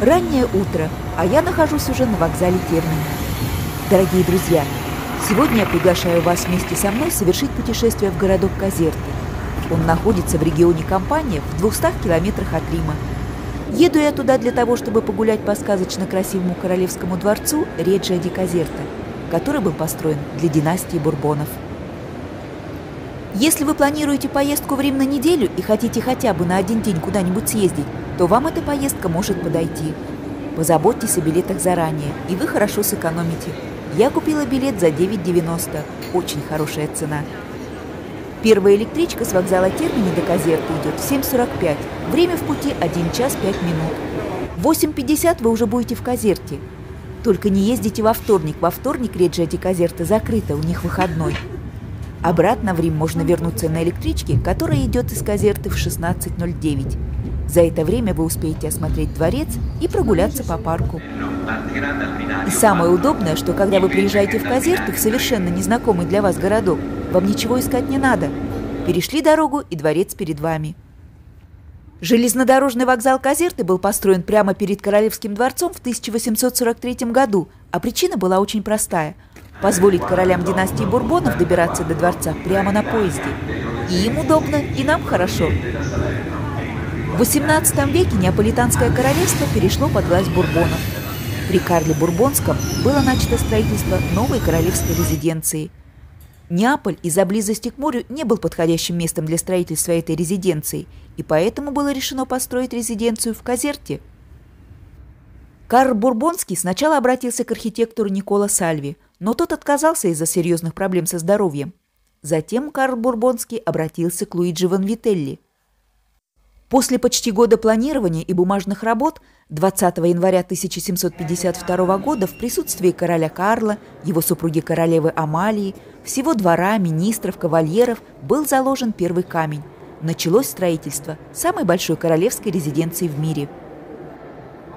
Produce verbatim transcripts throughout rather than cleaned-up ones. Раннее утро, а я нахожусь уже на вокзале Термини. Дорогие друзья, сегодня я приглашаю вас вместе со мной совершить путешествие в городок Казерта. Он находится в регионе Кампания в двухстах километрах от Рима. Еду я туда для того, чтобы погулять по сказочно красивому королевскому дворцу Реджиа-ди-Казерта, который был построен для династии Бурбонов. Если вы планируете поездку в Рим на неделю и хотите хотя бы на один день куда-нибудь съездить, то вам эта поездка может подойти. Позаботьтесь о билетах заранее, и вы хорошо сэкономите. Я купила билет за девять девяносто. Очень хорошая цена. Первая электричка с вокзала Термини до Казерты идет в семь сорок пять. Время в пути один час пять минут. В восемь пятьдесят вы уже будете в Казерте. Только не ездите во вторник. Во вторник Реджиа-ди-Казерта закрыта, у них выходной. Обратно в Рим можно вернуться на электричке, которая идет из Казерты в шестнадцать ноль девять. За это время вы успеете осмотреть дворец и прогуляться по парку. И самое удобное, что когда вы приезжаете в Казерту, в совершенно незнакомый для вас городок, вам ничего искать не надо. Перешли дорогу, и дворец перед вами. Железнодорожный вокзал Казерты был построен прямо перед Королевским дворцом в тысяча восемьсот сорок третьем году, а причина была очень простая – позволить королям династии Бурбонов добираться до дворца прямо на поезде. И им удобно, и нам хорошо. В восемнадцатом веке Неаполитанское королевство перешло под власть Бурбонов. При Карле Бурбонском было начато строительство новой королевской резиденции. Неаполь из-за близости к морю не был подходящим местом для строительства этой резиденции, и поэтому было решено построить резиденцию в Казерте. Карл Бурбонский сначала обратился к архитектору Никола Сальви, но тот отказался из-за серьезных проблем со здоровьем. Затем Карл Бурбонский обратился к Луиджи Ванвителли. После почти года планирования и бумажных работ двадцатого января тысяча семьсот пятьдесят второго года в присутствии короля Карла, его супруги королевы Амалии, всего двора, министров, кавальеров был заложен первый камень. Началось строительство самой большой королевской резиденции в мире.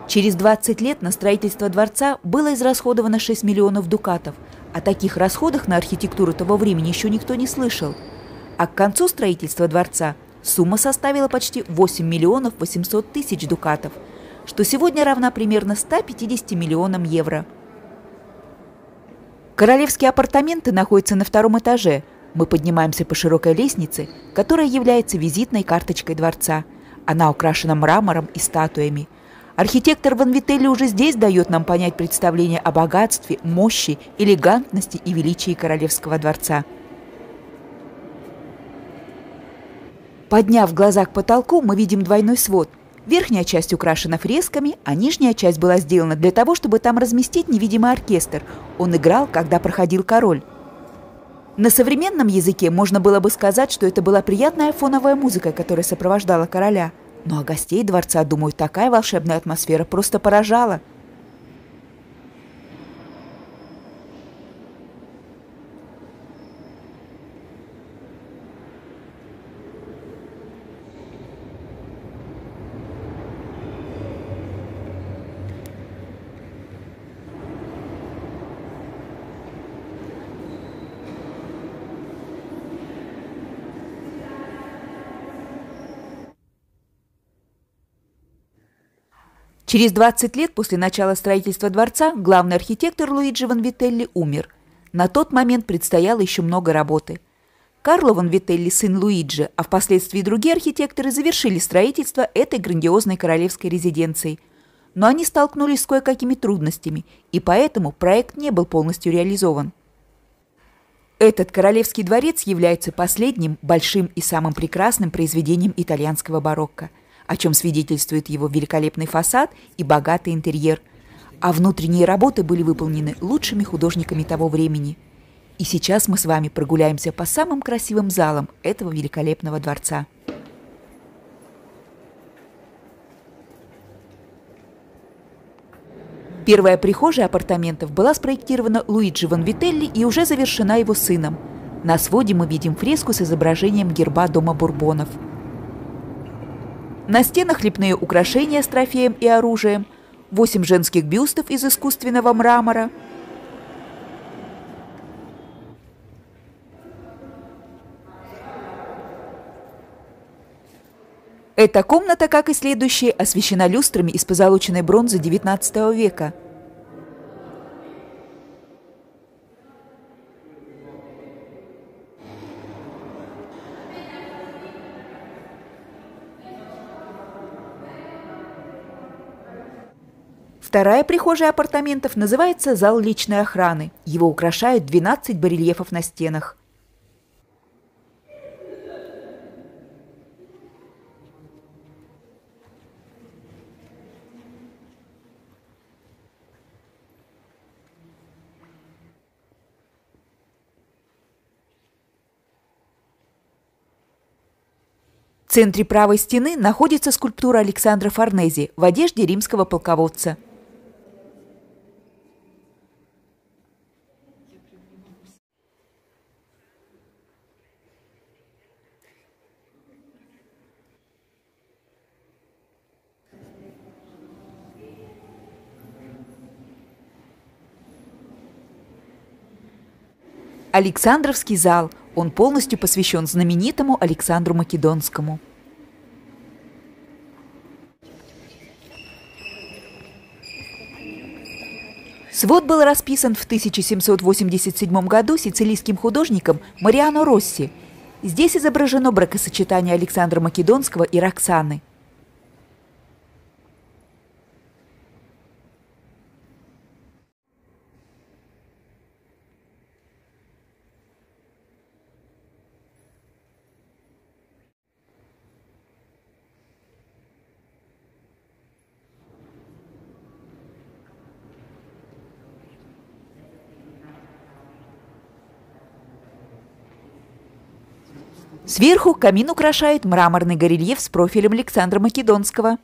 Через двадцать лет на строительство дворца было израсходовано шесть миллионов дукатов. О таких расходах на архитектуру того времени еще никто не слышал. А к концу строительства дворца сумма составила почти восемь миллионов восемьсот тысяч дукатов, что сегодня равна примерно ста пятидесяти миллионам евро. Королевские апартаменты находятся на втором этаже. Мы поднимаемся по широкой лестнице, которая является визитной карточкой дворца. Она украшена мрамором и статуями. Архитектор Ванвителли уже здесь дает нам понять представление о богатстве, мощи, элегантности и величии королевского дворца. Подняв глаза к потолку, мы видим двойной свод. Верхняя часть украшена фресками, а нижняя часть была сделана для того, чтобы там разместить невидимый оркестр. Он играл, когда проходил король. На современном языке можно было бы сказать, что это была приятная фоновая музыка, которая сопровождала короля. Но о гостей дворца, думаю, такая волшебная атмосфера просто поражала. Через двадцать лет после начала строительства дворца главный архитектор Луиджи Ванвителли умер. На тот момент предстояло еще много работы. Карло Ванвителли, сын Луиджи, а впоследствии другие архитекторы завершили строительство этой грандиозной королевской резиденции. Но они столкнулись с кое-какими трудностями, и поэтому проект не был полностью реализован. Этот королевский дворец является последним, большим и самым прекрасным произведением итальянского барокко, о чем свидетельствует его великолепный фасад и богатый интерьер. А внутренние работы были выполнены лучшими художниками того времени. И сейчас мы с вами прогуляемся по самым красивым залам этого великолепного дворца. Первая прихожая апартаментов была спроектирована Луиджи Ванвителли и уже завершена его сыном. На своде мы видим фреску с изображением герба дома Бурбонов. На стенах лепные украшения с трофеем и оружием, восемь женских бюстов из искусственного мрамора, Эта комната, как и следующие, освещена люстрами из позолоченной бронзы девятнадцатого века. Вторая прихожая апартаментов называется «Зал личной охраны». Его украшают двенадцать барельефов на стенах. В центре правой стены находится скульптура Александра Фарнезе в одежде римского полководца. Александровский зал. Он полностью посвящен знаменитому Александру Македонскому. Свод был расписан в тысяча семьсот восемьдесят седьмом году сицилийским художником Мариано Росси. Здесь изображено бракосочетание Александра Македонского и Роксаны. Сверху камин украшает мраморный горельеф с профилем Александра Македонского.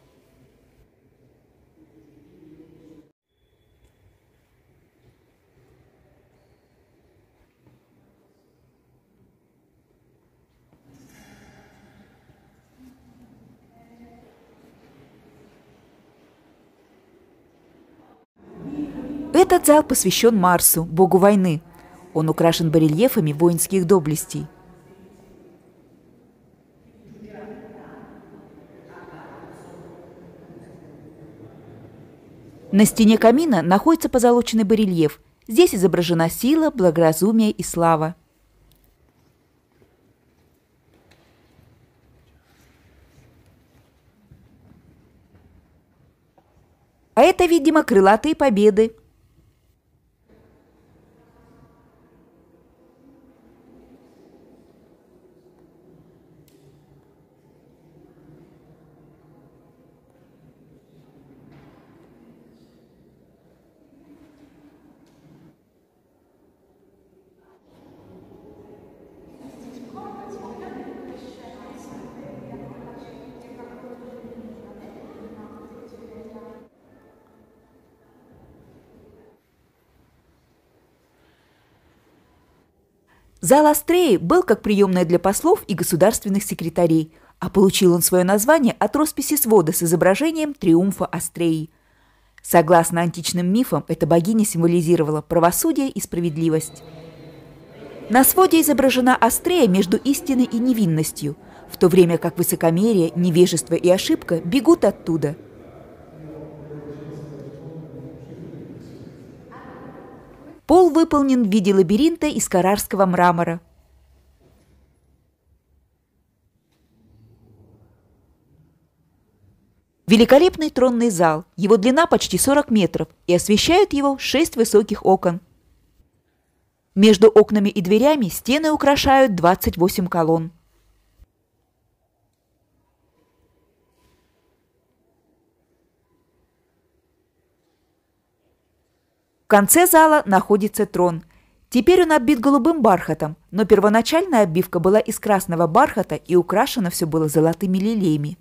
Этот зал посвящен Марсу, богу войны. Он украшен барельефами воинских доблестей. На стене камина находится позолоченный барельеф. Здесь изображена сила, благоразумие и слава. А это, видимо, крылатые победы. Зал Астреи был как приемная для послов и государственных секретарей, а получил он свое название от росписи свода с изображением триумфа Астреи. Согласно античным мифам, эта богиня символизировала правосудие и справедливость. На своде изображена Астрея между истиной и невинностью, в то время как высокомерие, невежество и ошибка бегут оттуда. Пол выполнен в виде лабиринта из карарского мрамора. Великолепный тронный зал. Его длина почти сорок метров, и освещают его шесть высоких окон. Между окнами и дверями стены украшают двадцать восемь колонн. В конце зала находится трон. Теперь он оббит голубым бархатом, но первоначальная обивка была из красного бархата и украшено все было золотыми лилиями.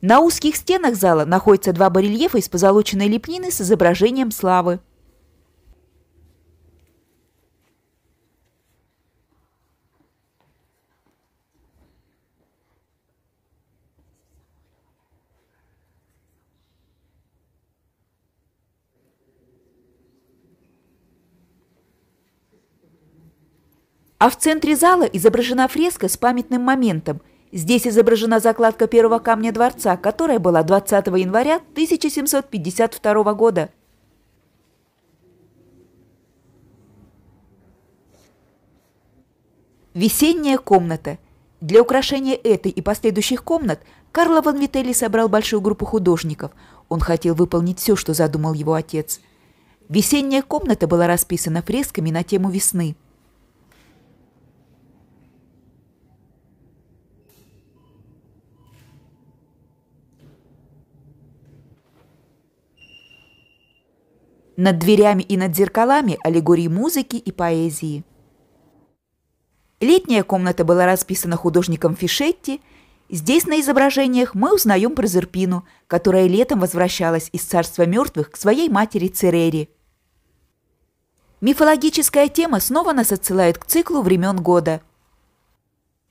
На узких стенах зала находятся два барельефа из позолоченной лепнины с изображением славы. А в центре зала изображена фреска с памятным моментом. Здесь изображена закладка первого камня дворца, которая была двадцатого января тысяча семьсот пятьдесят второго года. Весенняя комната. Для украшения этой и последующих комнат Карл Ванвителли собрал большую группу художников. Он хотел выполнить все, что задумал его отец. Весенняя комната была расписана фресками на тему весны. Над дверями и над зеркалами аллегории музыки и поэзии. Летняя комната была расписана художником Фишетти. Здесь на изображениях мы узнаем Прозерпину, которая летом возвращалась из царства мертвых к своей матери Церере. Мифологическая тема снова нас отсылает к циклу времен года.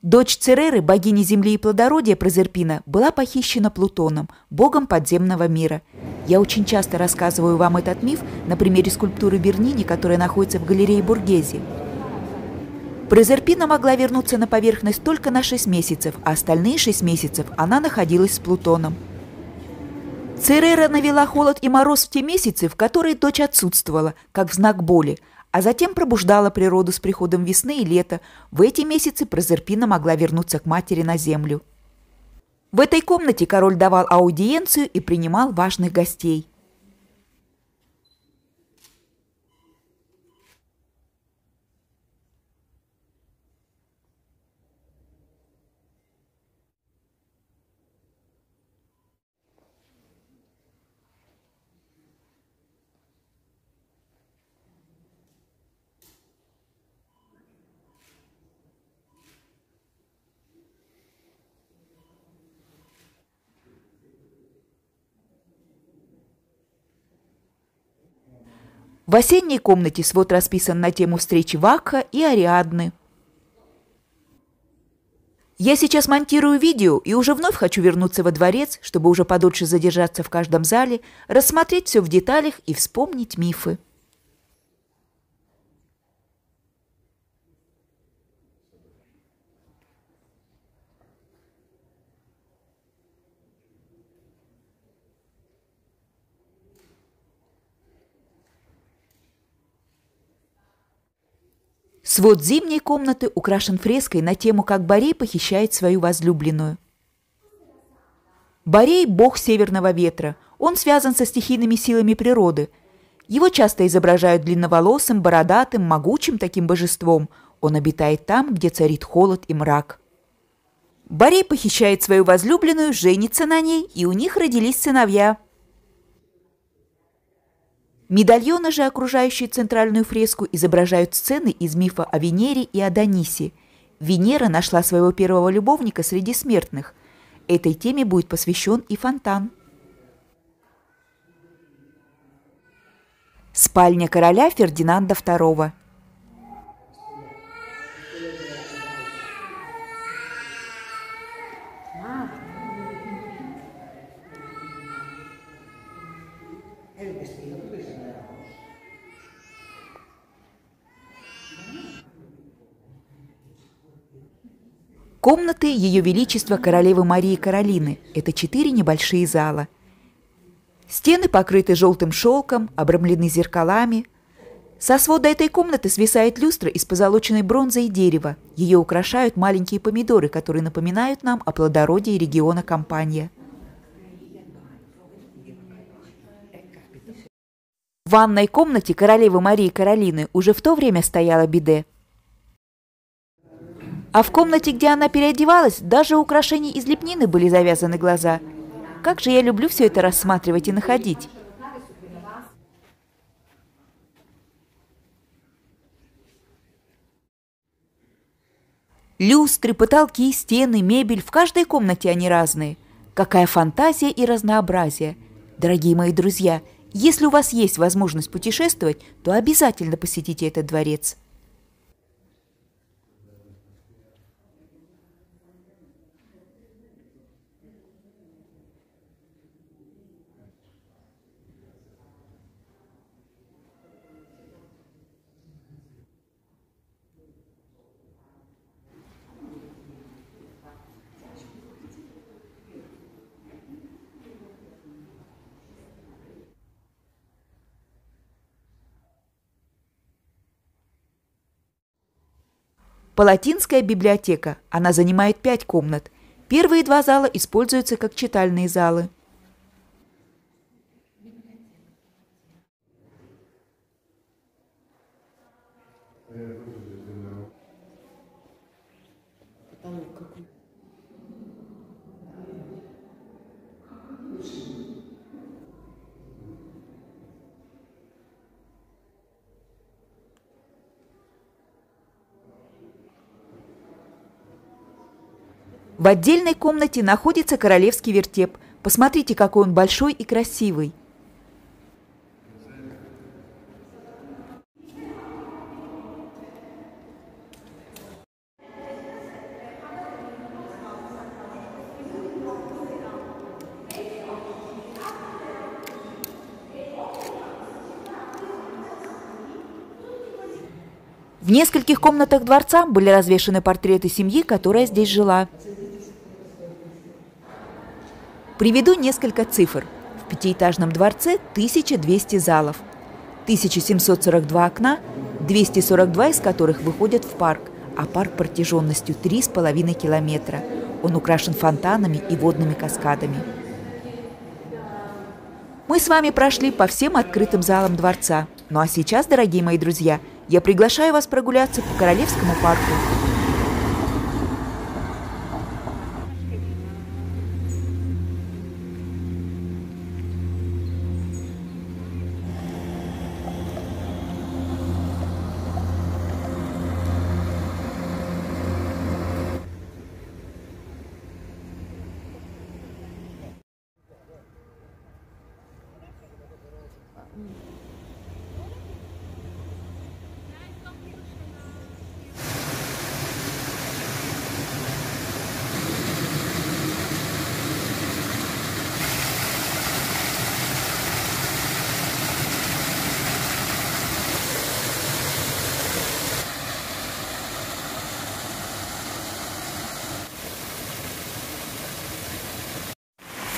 Дочь Цереры, богини земли и плодородия Прозерпина, была похищена Плутоном, богом подземного мира. Я очень часто рассказываю вам этот миф на примере скульптуры Бернини, которая находится в галерее Бургези. Прозерпина могла вернуться на поверхность только на шесть месяцев, а остальные шесть месяцев она находилась с Плутоном. Церера навела холод и мороз в те месяцы, в которые дочь отсутствовала, как в знак боли, а затем пробуждала природу с приходом весны и лета. В эти месяцы Прозерпина могла вернуться к матери на землю. В этой комнате король давал аудиенцию и принимал важных гостей. В осенней комнате свод расписан на тему встречи Вакха и Ариадны. Я сейчас монтирую видео и уже вновь хочу вернуться во дворец, чтобы уже подольше задержаться в каждом зале, рассмотреть все в деталях и вспомнить мифы. Свод зимней комнаты украшен фреской на тему, как Борей похищает свою возлюбленную. Борей – бог северного ветра. Он связан со стихийными силами природы. Его часто изображают длинноволосым, бородатым, могучим таким божеством. Он обитает там, где царит холод и мрак. Борей похищает свою возлюбленную, женится на ней, и у них родились сыновья. Медальоны же, окружающие центральную фреску, изображают сцены из мифа о Венере и Адонисе. Венера нашла своего первого любовника среди смертных. Этой теме будет посвящен и фонтан. Спальня короля Фердинанда второго. Комнаты Ее Величества королевы Марии Каролины – это четыре небольшие зала. Стены покрыты желтым шелком, обрамлены зеркалами. Со свода этой комнаты свисает люстра из позолоченной бронзы и дерева. Ее украшают маленькие помидоры, которые напоминают нам о плодородии региона Кампания. В ванной комнате королевы Марии Каролины уже в то время стояла биде. А в комнате, где она переодевалась, даже у украшений из лепнины были завязаны глаза. Как же я люблю все это рассматривать и находить. Люстры, потолки, стены, мебель – в каждой комнате они разные. Какая фантазия и разнообразие! Дорогие мои друзья, если у вас есть возможность путешествовать, то обязательно посетите этот дворец. Палатинская библиотека. Она занимает пять комнат. Первые два зала используются как читальные залы. В отдельной комнате находится королевский вертеп. Посмотрите, какой он большой и красивый. В нескольких комнатах дворца были развешаны портреты семьи, которая здесь жила. Приведу несколько цифр. В пятиэтажном дворце тысяча двести залов, тысяча семьсот сорок два окна, двести сорок два из которых выходят в парк, а парк протяженностью три с половиной километра. Он украшен фонтанами и водными каскадами. Мы с вами прошли по всем открытым залам дворца. Ну а сейчас, дорогие мои друзья, я приглашаю вас прогуляться по Королевскому парку.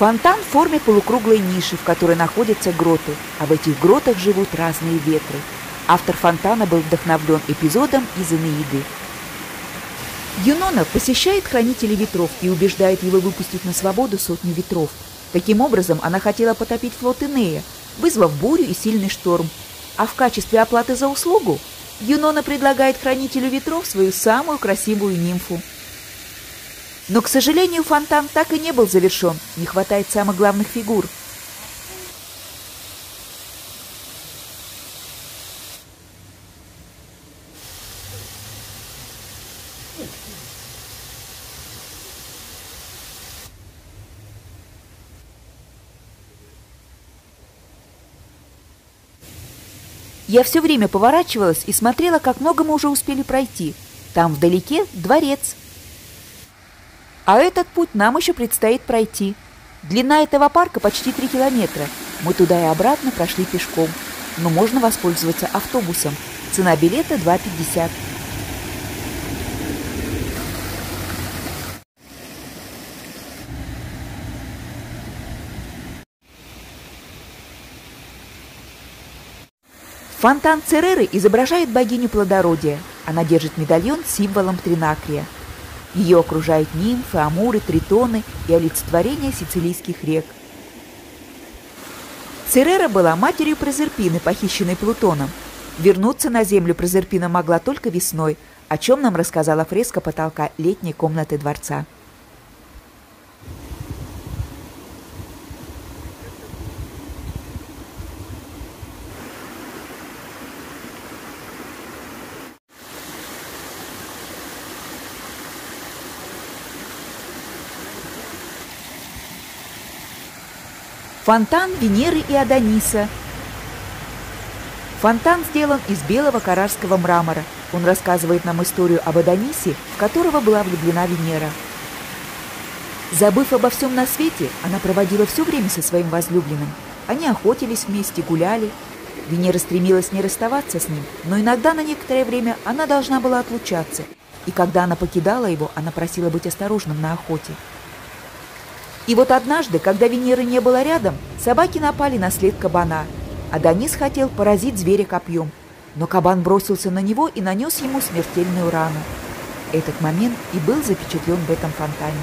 Фонтан в форме полукруглой ниши, в которой находятся гроты, а в этих гротах живут разные ветры. Автор фонтана был вдохновлен эпизодом из Энеиды. Юнона посещает хранителей ветров и убеждает его выпустить на свободу сотню ветров. Таким образом, она хотела потопить флот Энея, вызвав бурю и сильный шторм. А в качестве оплаты за услугу Юнона предлагает хранителю ветров свою самую красивую нимфу. Но, к сожалению, фонтан так и не был завершен, не хватает самых главных фигур. Я все время поворачивалась и смотрела, как много мы уже успели пройти. Там вдалеке дворец. А этот путь нам еще предстоит пройти. Длина этого парка почти три километра. Мы туда и обратно прошли пешком. Но можно воспользоваться автобусом. Цена билета два пятьдесят. Фонтан Цереры изображает богиню плодородия. Она держит медальон с символом тринакрия. Ее окружают нимфы, амуры, тритоны и олицетворение сицилийских рек. Церера была матерью Прозерпины, похищенной Плутоном. Вернуться на землю Прозерпина могла только весной, о чем нам рассказала фреска потолка летней комнаты дворца. Фонтан Венеры и Адониса. Фонтан сделан из белого карарского мрамора. Он рассказывает нам историю об Адонисе, в которого была влюблена Венера. Забыв обо всем на свете, она проводила все время со своим возлюбленным. Они охотились вместе, гуляли. Венера стремилась не расставаться с ним, но иногда на некоторое время она должна была отлучаться. И когда она покидала его, она просила быть осторожным на охоте. И вот однажды, когда Венеры не было рядом, собаки напали на след кабана. Адонис хотел поразить зверя копьем, но кабан бросился на него и нанес ему смертельную рану. Этот момент и был запечатлен в этом фонтане.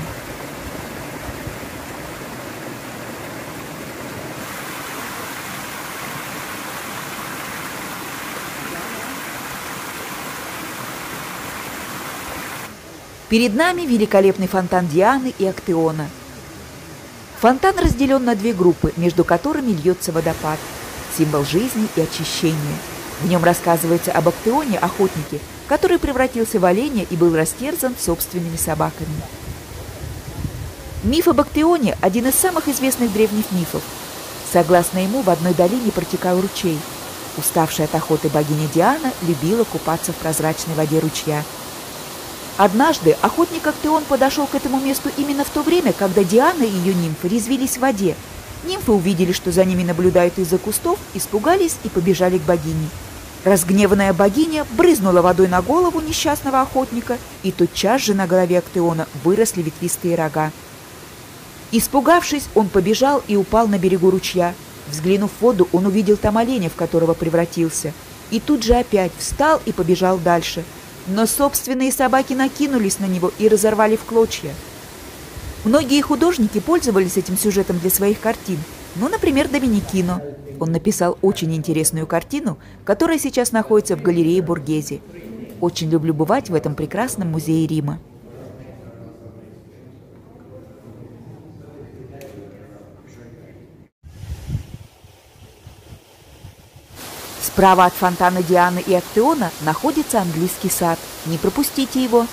Перед нами великолепный фонтан Дианы и Актеона. Фонтан разделен на две группы, между которыми льется водопад, символ жизни и очищения. В нем рассказывается об Актеоне, охотнике, который превратился в оленя и был растерзан собственными собаками. Миф об Актеоне – один из самых известных древних мифов. Согласно ему, в одной долине протекал ручей. Уставшая от охоты богиня Диана любила купаться в прозрачной воде ручья. Однажды охотник Актеон подошел к этому месту именно в то время, когда Диана и ее нимфы резвились в воде. Нимфы увидели, что за ними наблюдают из-за кустов, испугались и побежали к богине. Разгневанная богиня брызнула водой на голову несчастного охотника, и тотчас же на голове Актеона выросли ветвистые рога. Испугавшись, он побежал и упал на берегу ручья. Взглянув в воду, он увидел там оленя, в которого превратился, и тут же опять встал и побежал дальше. Но собственные собаки накинулись на него и разорвали в клочья. Многие художники пользовались этим сюжетом для своих картин. Ну, например, Доминикино. Он написал очень интересную картину, которая сейчас находится в галерее Боргезе. Очень люблю бывать в этом прекрасном музее Рима. Справа от фонтана Дианы и Актеона находится английский сад. Не пропустите его.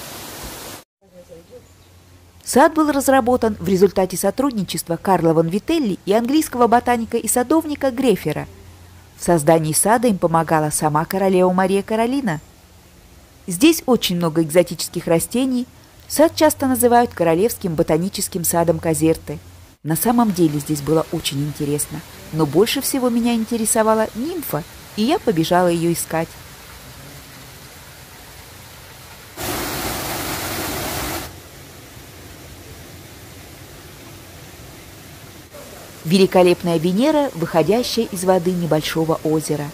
Сад был разработан в результате сотрудничества Карла Ванвителли и английского ботаника и садовника Грефера. В создании сада им помогала сама королева Мария Каролина. Здесь очень много экзотических растений. Сад часто называют королевским ботаническим садом Казерты. На самом деле здесь было очень интересно. Но больше всего меня интересовала нимфа, и я побежала ее искать. Великолепная Венера, выходящая из воды небольшого озера.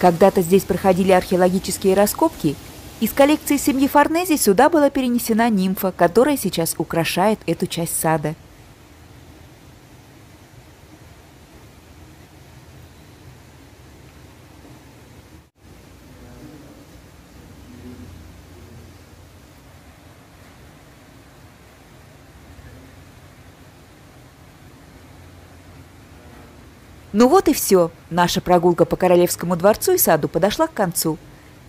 Когда-то здесь проходили археологические раскопки. Из коллекции семьи Фарнезе сюда была перенесена нимфа, которая сейчас украшает эту часть сада. Ну вот и все. Наша прогулка по Королевскому дворцу и саду подошла к концу.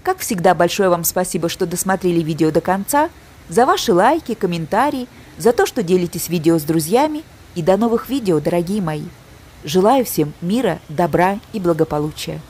Как всегда, большое вам спасибо, что досмотрели видео до конца, за ваши лайки, комментарии, за то, что делитесь видео с друзьями. И до новых видео, дорогие мои. Желаю всем мира, добра и благополучия.